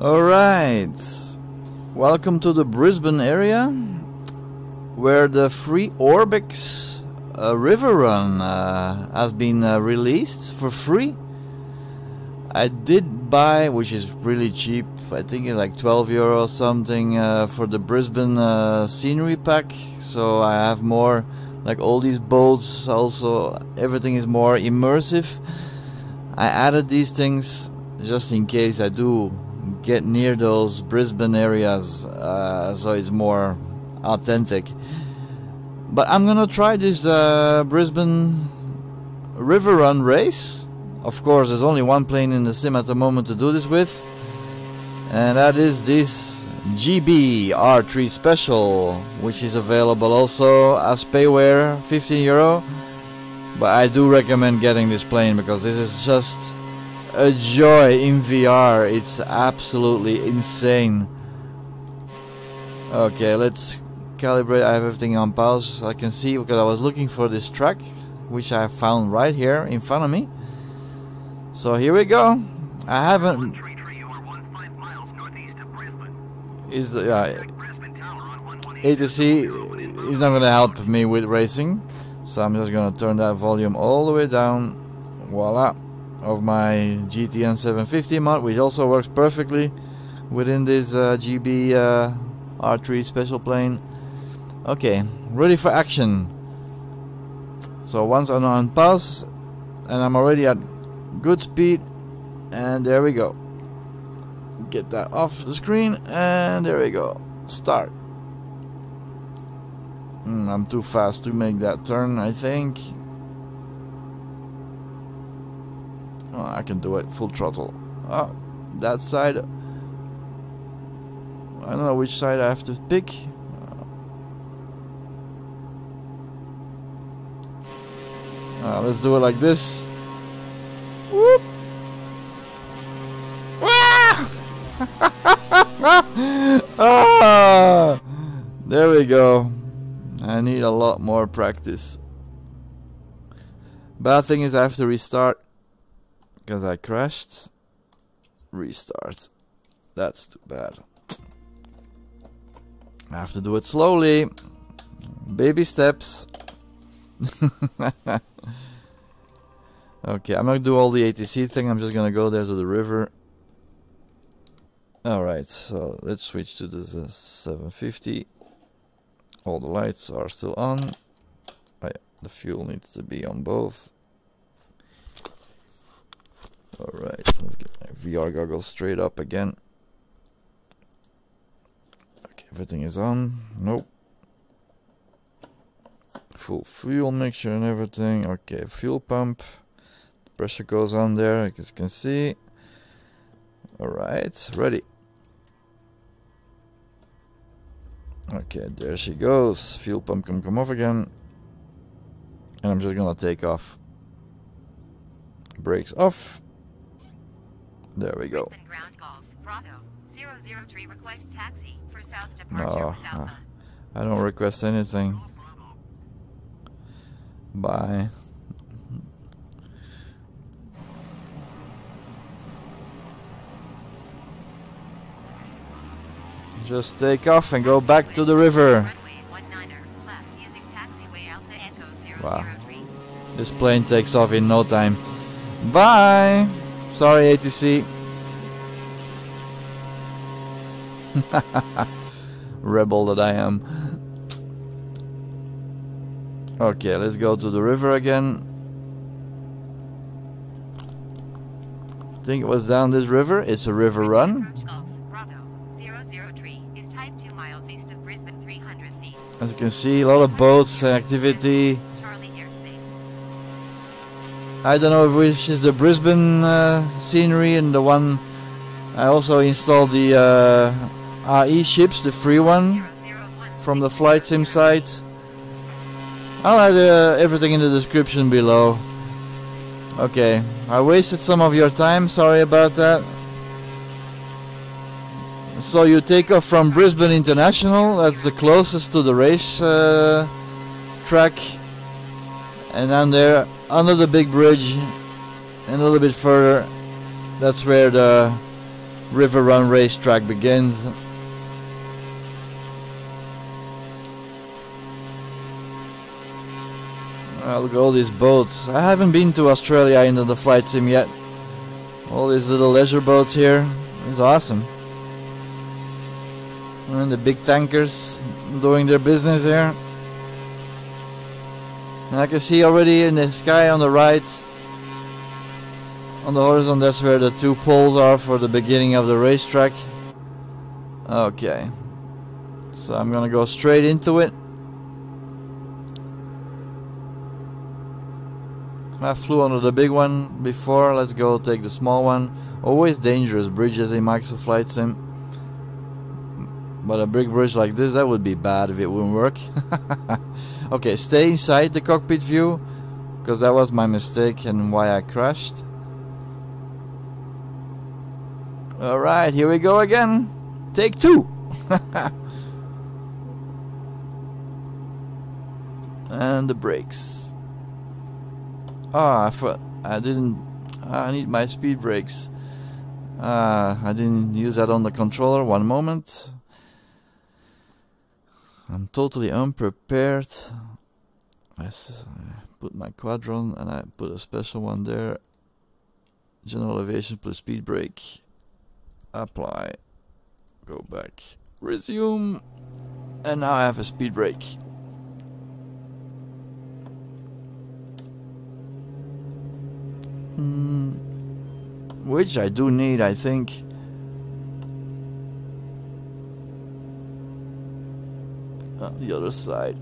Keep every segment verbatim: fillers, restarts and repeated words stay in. Alright, welcome to the Brisbane area where the free Orbx uh, River Run uh, has been uh, released for free. I did buy, which is really cheap, I think it's like twelve euro or something, uh, for the Brisbane uh, scenery pack. So I have more, like all these boats, also everything is more immersive. I added these things just in case I do get near those Brisbane areas, uh, so it's more authentic. But I'm gonna try this uh, Brisbane River Run race. Of course, there's only one plane in the sim at the moment to do this with, and that is this Gee Bee R three Special, which is available also as payware, fifteen euro. But I do recommend getting this plane because this is just a joy in V R. It's absolutely insane. Okay, let's calibrate. I have everything on pause. I can see because I was looking for this track, which I found right here in front of me. So here we go. I haven't. Is the uh, A T C is not gonna help me with racing, so I'm just gonna turn that volume all the way down. Voila, of my G T N seven fifty mod, which also works perfectly within this uh, Gee Bee uh, R three Special plane. Okay, ready for action. So once I'm on pulse, and I'm already at good speed, and there we go. Get that off the screen, and there we go. Start. Mm, I'm too fast to make that turn, I think. Oh, I can do it full throttle. Oh, that side. I don't know which side I have to pick. Uh, let's do it like this. Whoop. Ah! There we go. I need a lot more practice. Bad thing is I have to restart because I crashed. Restart. That's too bad. I have to do it slowly. Baby steps. Okay, I'm not gonna do all the A T C thing. I'm just gonna go there to the river. Alright, so let's switch to the seven fifty. All the lights are still on. Oh, yeah, the fuel needs to be on both. Alright, let's get my V R goggles straight up again. Okay, everything is on. Nope. Full fuel mixture and everything. Okay, fuel pump. Pressure goes on there, as you can see. Alright, ready. Okay, there she goes. Fuel pump can come off again. And I'm just gonna take off. Brakes off. There we go. No, uh, I don't request anything. Bye. Just take off and go back to the river. Wow. This plane takes off in no time. Bye! Sorry, A T C. Rebel that I am. Okay, let's go to the river again. I think it was down this river. It's a river run. As you can see, a lot of boats and activity. I don't know which is the Brisbane uh, scenery and the one I also installed the uh, R E ships, the free one from the flight sim site. I'll add uh, everything in the description below. Okay, I wasted some of your time, sorry about that. So you take off from Brisbane International, that's the closest to the race uh, track, and then there under the big bridge and a little bit further, that's where the River Run racetrack begins. Well, look at all these boats. I haven't been to Australia in the flight sim yet. All these little leisure boats here. It's awesome. And the big tankers doing their business here. And I can see already in the sky on the right, on the horizon, that's where the two poles are for the beginning of the racetrack. Okay. So I'm gonna go straight into it. I flew under the big one before, let's go take the small one. Always dangerous bridges in Microsoft Flight Sim. But a big bridge like this, that would be bad if it wouldn't work. Okay, stay inside the cockpit view, because that was my mistake and why I crashed. Alright, here we go again. Take two! And the brakes. Ah, oh, I thought I didn't. I need my speed brakes. Uh, I didn't use that on the controller. One moment. I'm totally unprepared. I put my quadron and I put a special one there. General elevation plus speed brake. Apply. Go back. Resume. And now I have a speed brake. Which I do need, I think. On the other side.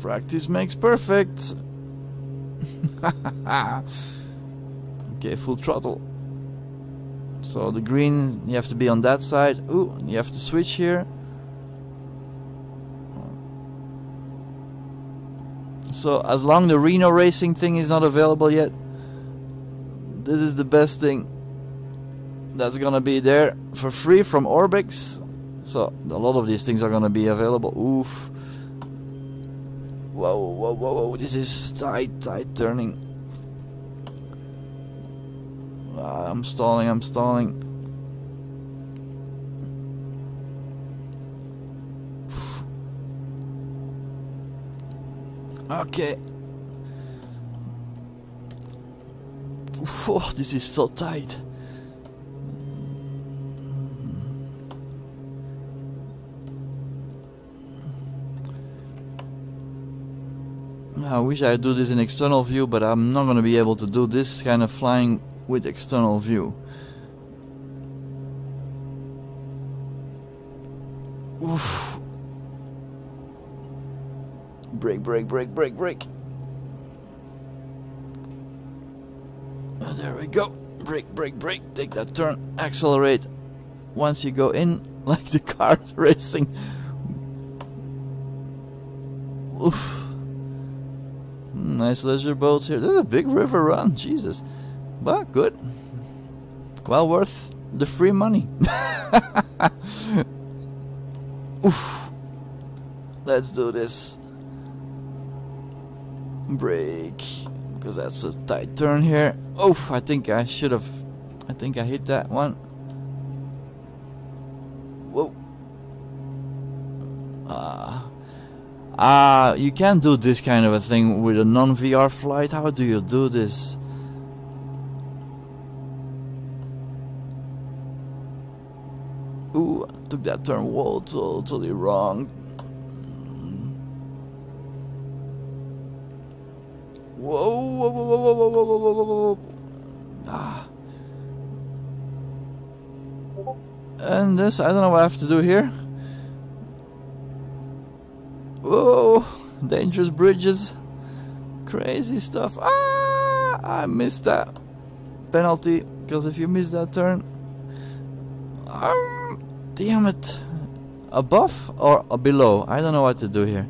Practice makes perfect. Okay, full throttle. So the green, you have to be on that side. Ooh, you have to switch here. So as long the Reno racing thing is not available yet, this is the best thing that's gonna be there for free from Orbx. So a lot of these things are gonna be available. Oof. Whoa, whoa, whoa, whoa, this is tight, tight turning. Ah, I'm stalling, I'm stalling. Okay. Oh, this is so tight. I wish I do this in external view, but I'm not going to be able to do this kind of flying with external view. Oof. Brake, brake, brake, brake, brake. Oh, there we go. Brake, brake, brake. Take that turn. Accelerate. Once you go in, like the car racing. Oof. Nice leisure boats here. This is a big river run. Jesus. But good. Well worth the free money. Oof. Let's do this. Brake, because that's a tight turn here. Oof, I think I should have. I think I hit that one. Whoa. Ah. Uh, ah, uh, you can't do this kind of a thing with a non-V R flight. How do you do this? Ooh, I took that turn. Whoa, totally wrong. Whoa, whoa, whoa, whoa, whoa, whoa, whoa, whoa, whoa. Ah. And this, I don't know what I have to do here. Whoa, dangerous bridges. Crazy stuff. Ah, I missed that penalty, because if you miss that turn. Um, damn it. Above or below? I don't know what to do here.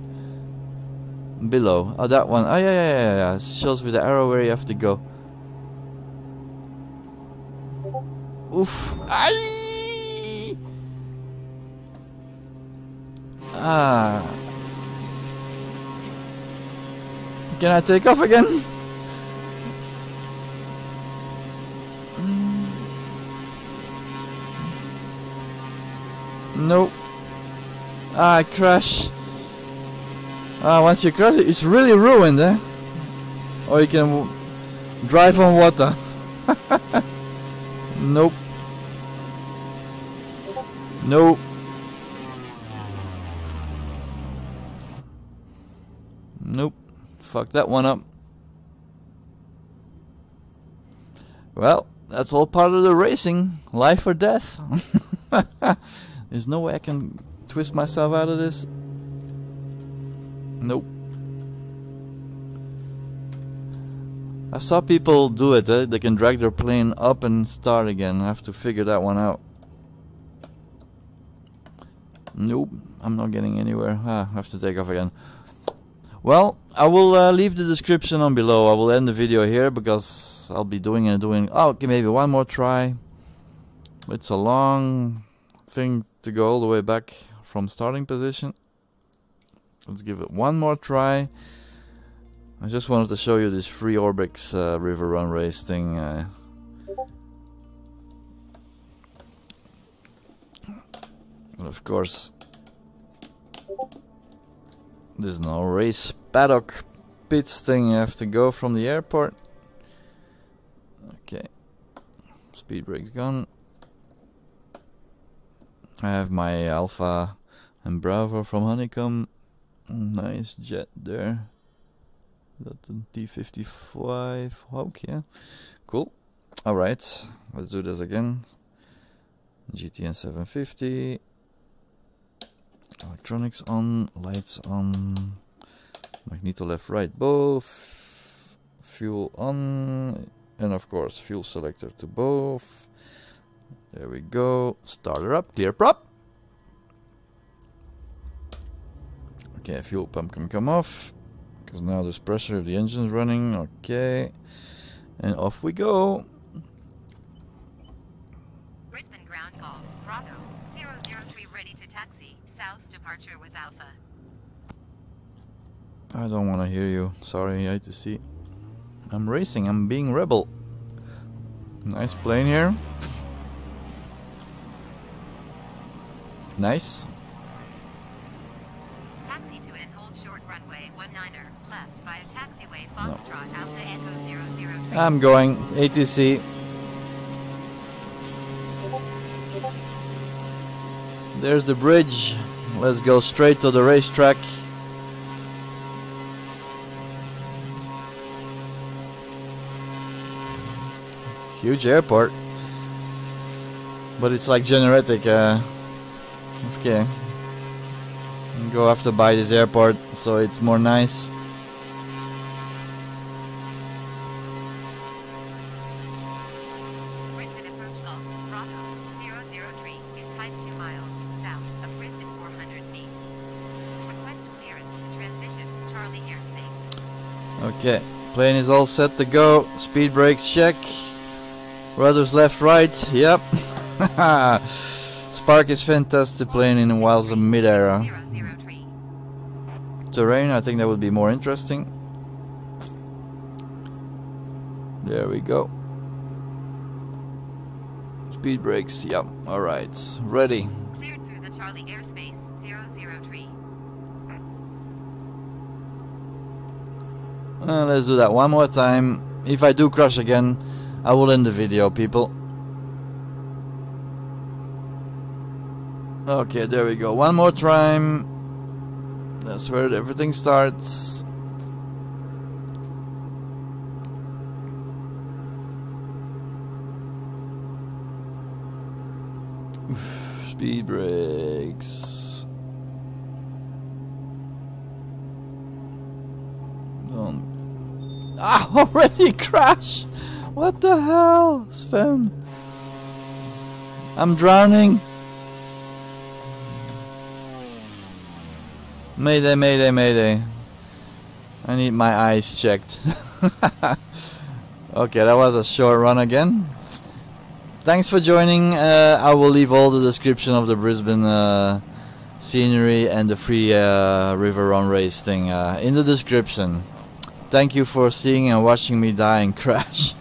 Below. Oh, that one. Oh, yeah, yeah, yeah, yeah. It shows with the arrow where you have to go. Oof. Aye. Ah. Can I take off again? Nope. Ah, I crash. Ah, once you crash, it's really ruined, eh? Or you can w drive on water. Nope. Nope. Nope. Fuck that one up. Well, that's all part of the racing. Life or death. There's no way I can twist myself out of this. Nope. I saw people do it. Eh? They can drag their plane up and start again. I have to figure that one out. Nope. I'm not getting anywhere. Ah, I have to take off again. Well, I will uh, leave the description on below. I will end the video here because I'll be doing and doing. Oh, okay, maybe one more try. It's a long thing to go all the way back from starting position. Let's give it one more try. I just wanted to show you this free Orbx uh, River Run race thing. Uh, and of course, there's no race paddock pits thing. You have to go from the airport. Okay, speed brake's gone. I have my Alpha and Bravo from Honeycomb. Nice jet there. That's a T fifty-five Hulk, yeah. Cool. Alright, let's do this again. G T N seven fifty. Electronics on, lights on. Magneto left, right, both. Fuel on. And of course, fuel selector to both. There we go. Starter up, clear prop. Okay, fuel pump can come off because now there's pressure if the engine's running. Okay, and off we go. Brisbane ground call, Bravo zero zero three ready to taxi, south departure with Alpha. I don't want to hear you. Sorry, I hate to see. I'm racing, I'm being rebel. Nice plane here. Nice. Taxi to end, hold short runway one niner, left via taxiway Foxtrot, no. Alpha Echo zero zero three. I'm going A T C. There's the bridge. Let's go straight to the racetrack. Huge airport. But it's like Generatic. Uh, Okay, go after by this airport so it's more nice. Brisbane approach call, Bravo zero zero three is tied two miles south of Brisbane four hundred feet. Request clearance to transition to Charlie airspace. Okay, plane is all set to go. Speed brakes check. Rudders left, right. Yep. Spark is fantastic playing in whilst in mid-air. Terrain, I think that would be more interesting. There we go. Speed brakes, yep. Yeah. Alright, ready. Cleared through the Charlie airspace, zero zero three. Uh, let's do that one more time. If I do crash again, I will end the video, people. Okay, there we go. One more time. That's where everything starts. Oof, speed brakes. Um, ah, already crashed. What the hell, Sven? I'm drowning. Mayday, mayday, mayday. I need my eyes checked. Okay, that was a short run again. Thanks for joining. Uh, I will leave all the description of the Brisbane uh, scenery and the free uh, River Run race thing uh, in the description. Thank you for seeing and watching me die and crash.